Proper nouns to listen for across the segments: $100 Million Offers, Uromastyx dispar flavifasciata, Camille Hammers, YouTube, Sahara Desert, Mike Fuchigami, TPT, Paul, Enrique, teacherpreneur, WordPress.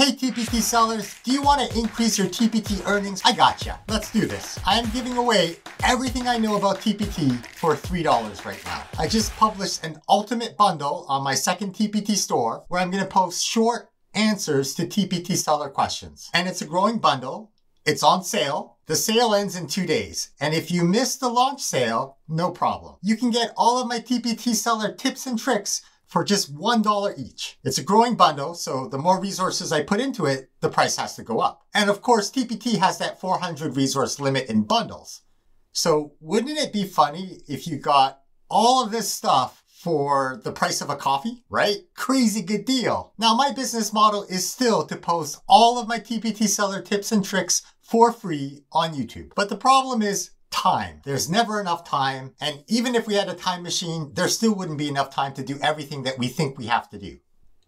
Hey TPT sellers, do you want to increase your TPT earnings? I gotcha. Let's do this. I am giving away everything I know about TPT for $3 right now. I just published an ultimate bundle on my second TPT store where I'm going to post short answers to TPT seller questions. And it's a growing bundle. It's on sale. The sale ends in 2 days. And if you miss the launch sale, no problem. You can get all of my TPT seller tips and tricks for just $1 each. It's a growing bundle, so the more resources I put into it, the price has to go up. And of course, TPT has that 400 resource limit in bundles. So wouldn't it be funny if you got all of this stuff for the price of a coffee, right? Crazy good deal. Now, my business model is still to post all of my TPT seller tips and tricks for free on YouTube. But the problem is, time. There's never enough time. And even if we had a time machine, there still wouldn't be enough time to do everything that we think we have to do.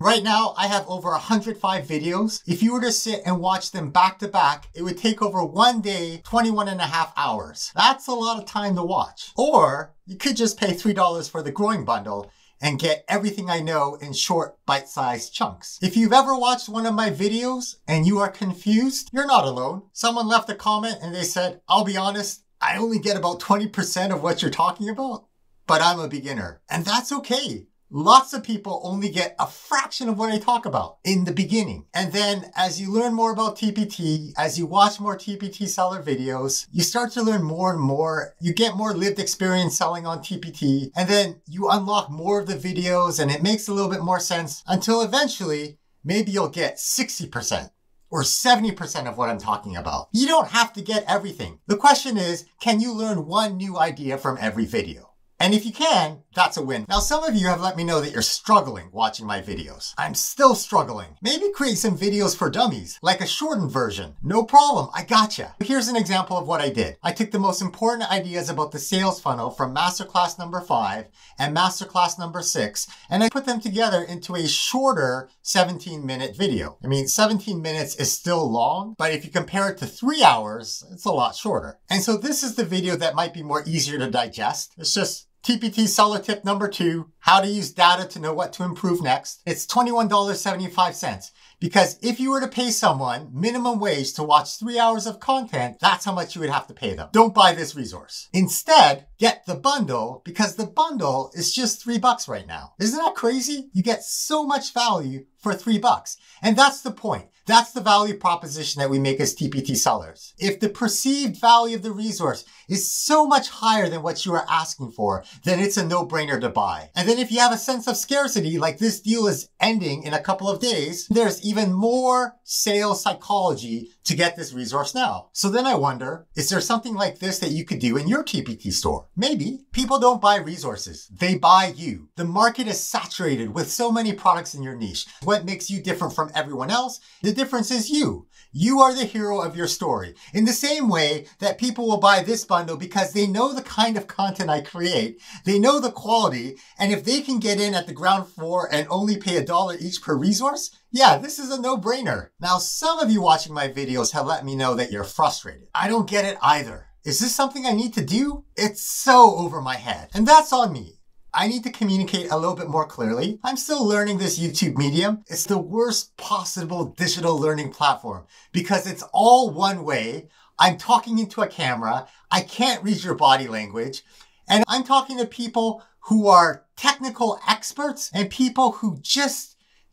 Right now, I have over 105 videos. If you were to sit and watch them back to back, it would take over 1 day, 21.5 hours. That's a lot of time to watch. Or you could just pay $3 for the growing bundle and get everything I know in short, bite-sized chunks. If you've ever watched one of my videos and you are confused, you're not alone. Someone left a comment and they said, "I'll be honest, I only get about 20% of what you're talking about, but I'm a beginner." And that's okay. Lots of people only get a fraction of what I talk about in the beginning. And then as you learn more about TPT, as you watch more TPT seller videos, you start to learn more and more. You get more lived experience selling on TPT, and then you unlock more of the videos and it makes a little bit more sense until eventually maybe you'll get 60%. Or 70% of what I'm talking about. You don't have to get everything. The question is, can you learn one new idea from every video? And if you can, that's a win. Now, some of you have let me know that you're struggling watching my videos. I'm still struggling. Maybe create some videos for dummies, like a shortened version. No problem, I gotcha. Here's an example of what I did. I took the most important ideas about the sales funnel from masterclass number 5 and masterclass number 6, and I put them together into a shorter 17-minute video. I mean, 17 minutes is still long, but if you compare it to 3 hours, it's a lot shorter. And so this is the video that might be more easier to digest. It's just TPT seller tip number 2, how to use data to know what to improve next. It's $21.75 because if you were to pay someone minimum wage to watch 3 hours of content, that's how much you would have to pay them. Don't buy this resource. Instead, get the bundle because the bundle is just $3 right now. Isn't that crazy? You get so much value for $3. And that's the point. That's the value proposition that we make as TPT sellers. If the perceived value of the resource is so much higher than what you are asking for, then it's a no-brainer to buy. And then if you have a sense of scarcity, like this deal is ending in a couple of days, there's even more sales psychology to get this resource now. So then I wonder, is there something like this that you could do in your TPT store? Maybe. People don't buy resources. They buy you. The market is saturated with so many products in your niche. What makes you different from everyone else? The difference is you. You are the hero of your story. In the same way that people will buy this bundle because they know the kind of content I create, they know the quality, and if they can get in at the ground floor and only pay $1 each per resource, yeah, this is a no-brainer. Now, some of you watching my videos have let me know that you're frustrated. I don't get it either. Is this something I need to do? It's so over my head, and that's on me. I need to communicate a little bit more clearly. I'm still learning this YouTube medium. It's the worst possible digital learning platform because it's all one way. I'm talking into a camera. I can't read your body language. And I'm talking to people who are technical experts and people who just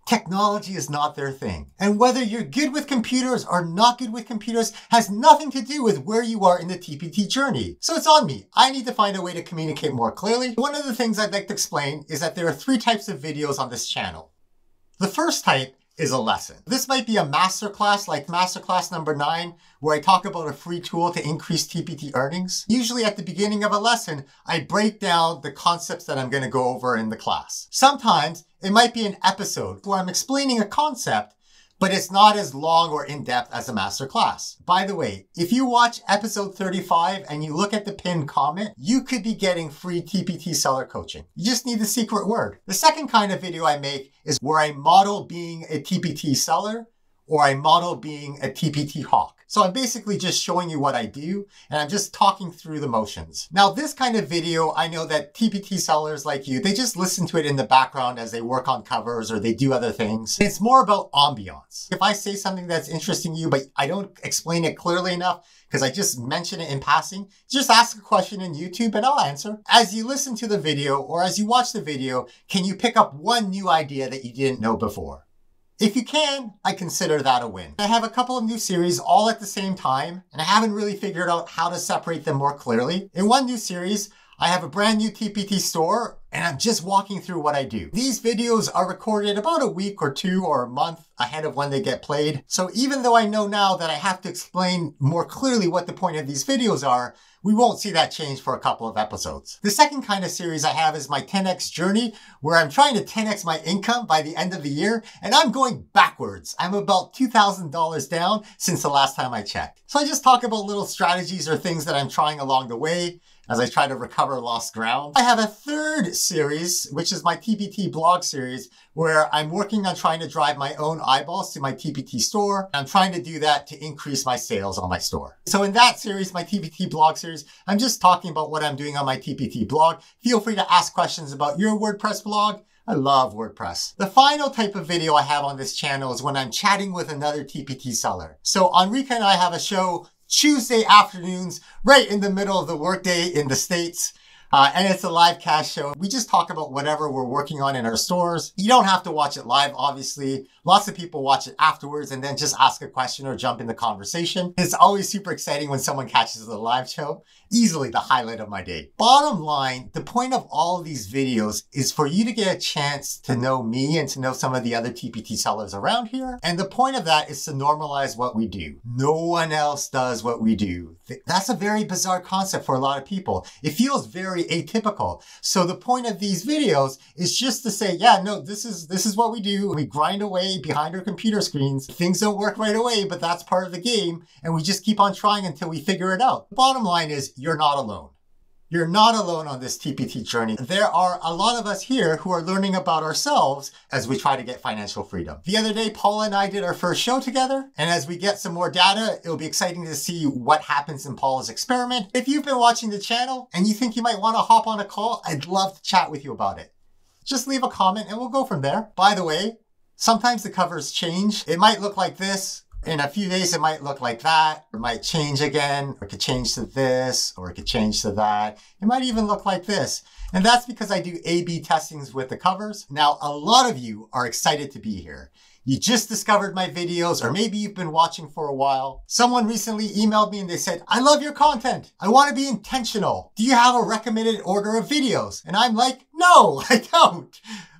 technology is not their thing. And whether you're good with computers or not good with computers has nothing to do with where you are in the TPT journey. So it's on me. I need to find a way to communicate more clearly. One of the things I'd like to explain is that there are 3 types of videos on this channel. The first type is a lesson. This might be a masterclass like masterclass number 9, where I talk about a free tool to increase TPT earnings. Usually at the beginning of a lesson, I break down the concepts that I'm going to go over in the class. Sometimes it might be an episode where I'm explaining a concept, but it's not as long or in-depth as a masterclass. By the way, if you watch episode 35 and you look at the pinned comment, you could be getting free TPT seller coaching. You just need the secret word. The second kind of video I make is where I model being a TPT seller or I model being a TPT hawk. So I'm basically just showing you what I do, and I'm just talking through the motions. Now this kind of video, I know that TPT sellers like you, they just listen to it in the background as they work on covers or they do other things. It's more about ambiance. If I say something that's interesting to you, but I don't explain it clearly enough because I just mention it in passing, just ask a question in YouTube and I'll answer. As you listen to the video or as you watch the video, can you pick up one new idea that you didn't know before? If you can, I consider that a win. I have a couple of new series all at the same time, and I haven't really figured out how to separate them more clearly. In one new series, I have a brand new TPT store, and I'm just walking through what I do. These videos are recorded about a week or two or a month ahead of when they get played. So even though I know now that I have to explain more clearly what the point of these videos are, we won't see that change for a couple of episodes. The second kind of series I have is my 10x journey, where I'm trying to 10x my income by the end of the year, and I'm going backwards. I'm about $2,000 down since the last time I checked. So I just talk about little strategies or things that I'm trying along the way as I try to recover lost ground. I have a third series, which is my TPT blog series, where I'm working on trying to drive my own eyeballs to my TPT store. I'm trying to do that to increase my sales on my store. So in that series, my TPT blog series, I'm just talking about what I'm doing on my TPT blog. Feel free to ask questions about your WordPress blog. I love WordPress. The final type of video I have on this channel is when I'm chatting with another TPT seller. So Enrique and I have a show Tuesday afternoons, right in the middle of the workday in the States. And it's a live cast show. We just talk about whatever we're working on in our stores. You don't have to watch it live, obviously. Lots of people watch it afterwards and then just ask a question or jump in the conversation. It's always super exciting when someone catches the live show. Easily the highlight of my day. Bottom line, the point of all of these videos is for you to get a chance to know me and to know some of the other TPT sellers around here. And the point of that is to normalize what we do. No one else does what we do. That's a very bizarre concept for a lot of people. It feels very atypical. So the point of these videos is just to say, yeah, no, this is what we do. We grind away behind our computer screens. Things don't work right away, but that's part of the game. And we just keep on trying until we figure it out. Bottom line is, you're not alone. You're not alone on this TPT journey. There are a lot of us here who are learning about ourselves as we try to get financial freedom. The other day, Paul and I did our first show together, and as we get some more data, it'll be exciting to see what happens in Paul's experiment. If you've been watching the channel and you think you might want to hop on a call, I'd love to chat with you about it. Just leave a comment and we'll go from there. By the way, sometimes the covers change. It might look like this. In a few days, it might look like that, or it might change again, or it could change to this, or it could change to that. It might even look like this. And that's because I do A/B testings with the covers. Now, a lot of you are excited to be here. You just discovered my videos, or maybe you've been watching for a while. Someone recently emailed me and they said, I love your content. I want to be intentional. Do you have a recommended order of videos? And I'm like, no, I don't.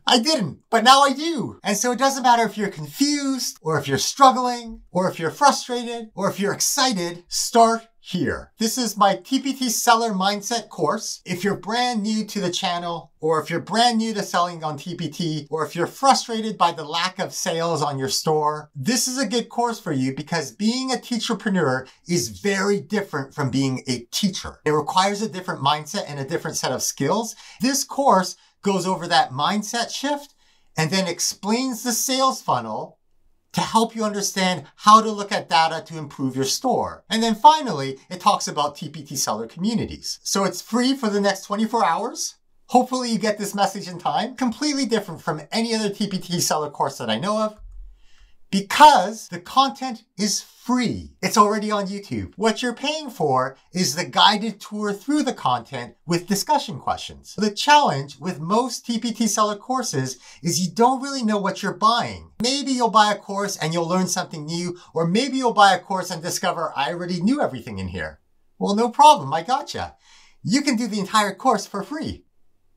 I didn't, but now I do. And so it doesn't matter if you're confused or if you're struggling or if you're frustrated or if you're excited, start here. This is my TPT Seller Mindset course. If you're brand new to the channel, or if you're brand new to selling on TPT, or if you're frustrated by the lack of sales on your store, this is a good course for you because being a teacherpreneur is very different from being a teacher. It requires a different mindset and a different set of skills. This course goes over that mindset shift and then explains the sales funnel to help you understand how to look at data to improve your store. And then finally, it talks about TPT seller communities. So it's free for the next 24 hours. Hopefully you get this message in time. Completely different from any other TPT seller course that I know of because the content is free. It's already on YouTube. What you're paying for is the guided tour through the content with discussion questions. The challenge with most TPT seller courses is you don't really know what you're buying. Maybe you'll buy a course and you'll learn something new, or maybe you'll buy a course and discover I already knew everything in here. Well, no problem, I gotcha. You can do the entire course for free.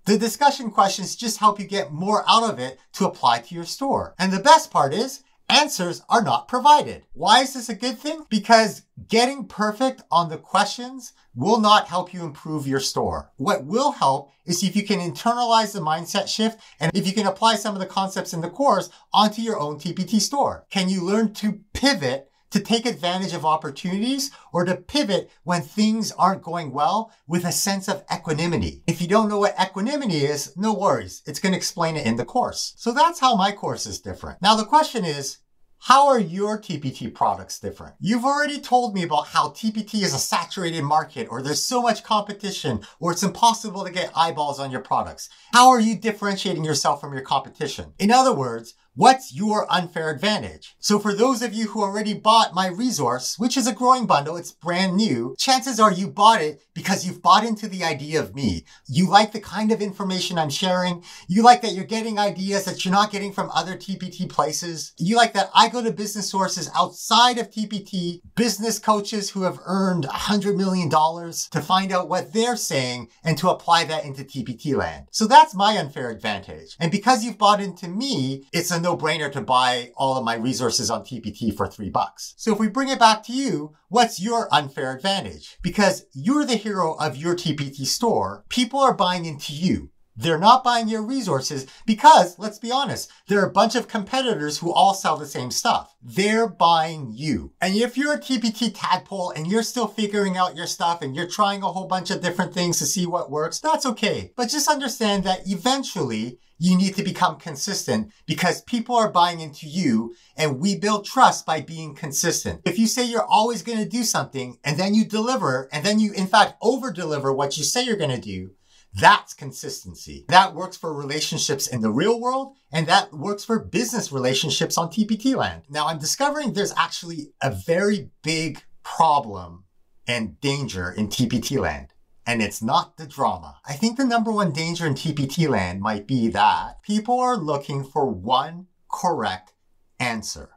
The discussion questions just help you get more out of it to apply to your store. And the best part is, answers are not provided. Why is this a good thing? Because getting perfect on the questions will not help you improve your store. What will help is if you can internalize the mindset shift and if you can apply some of the concepts in the course onto your own TPT store. Can you learn to pivot to take advantage of opportunities or to pivot when things aren't going well with a sense of equanimity? If you don't know what equanimity is, no worries. It's going to explain it in the course. So that's how my course is different. Now the question is, How are your TPT products different? You've already told me about how TPT is a saturated market, or there's so much competition, or it's impossible to get eyeballs on your products. How are you differentiating yourself from your competition? In other words, what's your unfair advantage? So for those of you who already bought my resource, which is a growing bundle, it's brand new, chances are you bought it because you've bought into the idea of me. You like the kind of information I'm sharing. You like that you're getting ideas that you're not getting from other TPT places. You like that I go to business sources outside of TPT, business coaches who have earned $100 million to find out what they're saying and to apply that into TPT land. So that's my unfair advantage. And because you've bought into me, it's a no-brainer to buy all of my resources on TPT for $3. So if we bring it back to you, what's your unfair advantage? Because you're the hero of your TPT store, people are buying into you. They're not buying your resources because, let's be honest, there are a bunch of competitors who all sell the same stuff. They're buying you. And if you're a TPT tadpole and you're still figuring out your stuff and you're trying a whole bunch of different things to see what works, that's okay. But just understand that eventually you need to become consistent because people are buying into you, and we build trust by being consistent. If you say you're always going to do something and then you deliver, and then you in fact over-deliver what you say you're going to do, that's consistency. That works for relationships in the real world, and that works for business relationships on TPT land. Now, I'm discovering there's actually a very big problem and danger in TPT land, and it's not the drama. I think the number one danger in TPT land might be that people are looking for one correct answer.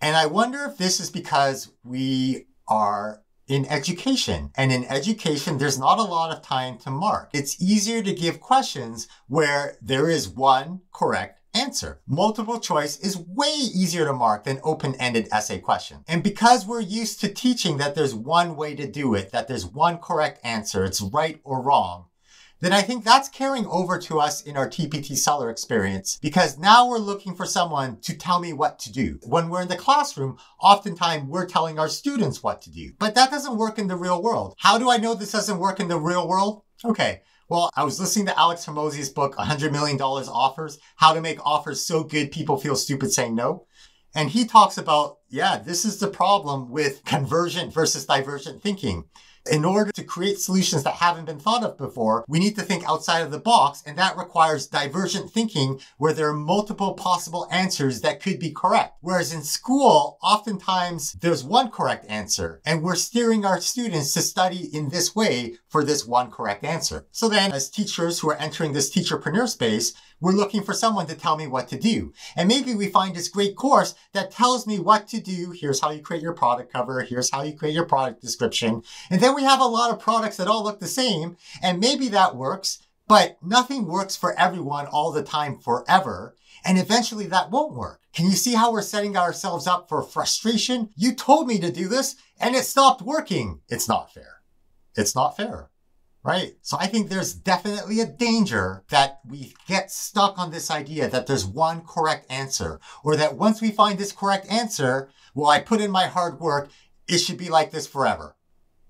And I wonder if this is because we are in education. And in education, there's not a lot of time to mark. It's easier to give questions where there is one correct answer. Multiple choice is way easier to mark than open-ended essay question. And because we're used to teaching that there's one way to do it, that there's one correct answer, it's right or wrong, then I think that's carrying over to us in our TPT seller experience, because now we're looking for someone to tell me what to do. When we're in the classroom, oftentimes we're telling our students what to do, but that doesn't work in the real world. How do I know this doesn't work in the real world? Okay. Well, I was listening to Alex Hormozzi's book, $100 Million Offers, How to Make Offers So Good People Feel Stupid Saying No. And he talks about, yeah, this is the problem with convergent versus divergent thinking. In order to create solutions that haven't been thought of before, we need to think outside of the box, and that requires divergent thinking where there are multiple possible answers that could be correct. Whereas in school, oftentimes there's one correct answer, and we're steering our students to study in this way for this one correct answer. So then, as teachers who are entering this teacherpreneur space, we're looking for someone to tell me what to do. And maybe we find this great course that tells me what to do. Here's how you create your product cover. Here's how you create your product description. And then we have a lot of products that all look the same. And maybe that works, but nothing works for everyone all the time forever. And eventually that won't work. Can you see how we're setting ourselves up for frustration? You told me to do this and it stopped working. It's not fair. It's not fair. Right? So I think there's definitely a danger that we get stuck on this idea that there's one correct answer, or that once we find this correct answer, well, I put in my hard work, it should be like this forever.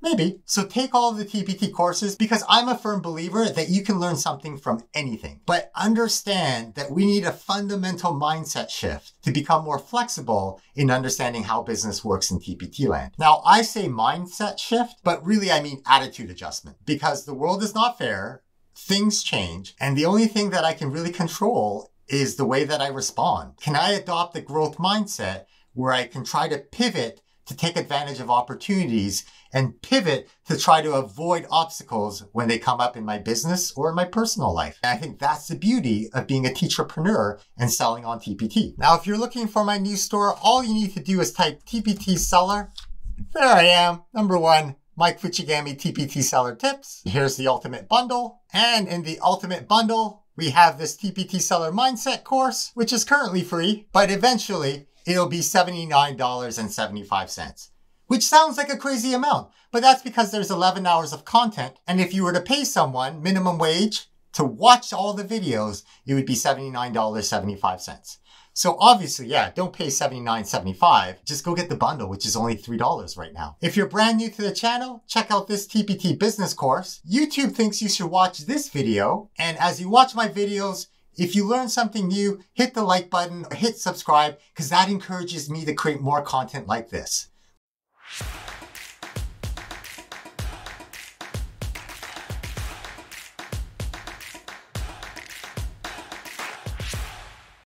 Maybe. So take all the TPT courses, because I'm a firm believer that you can learn something from anything. But understand that we need a fundamental mindset shift to become more flexible in understanding how business works in TPT land. Now, I say mindset shift, but really I mean attitude adjustment, because the world is not fair, things change, and the only thing that I can really control is the way that I respond. Can I adopt a growth mindset where I can try to pivot to take advantage of opportunities and pivot to try to avoid obstacles when they come up in my business or in my personal life? And I think that's the beauty of being a teacherpreneur and selling on TPT. Now, if you're looking for my new store, all you need to do is type TPT seller. There I am, number 1, Mike Fuchigami TPT seller tips. Here's the ultimate bundle. And in the ultimate bundle, we have this TPT seller mindset course, which is currently free, but eventually it'll be $79.75, which sounds like a crazy amount, but that's because there's 11 hours of content. And if you were to pay someone minimum wage to watch all the videos, it would be $79.75. So obviously, yeah, don't pay $79.75. Just go get the bundle, which is only $3 right now. If you're brand new to the channel, check out this TPT business course. YouTube thinks you should watch this video. And as you watch my videos, If you learn something new, hit the like button or hit subscribe because that encourages me to create more content like this.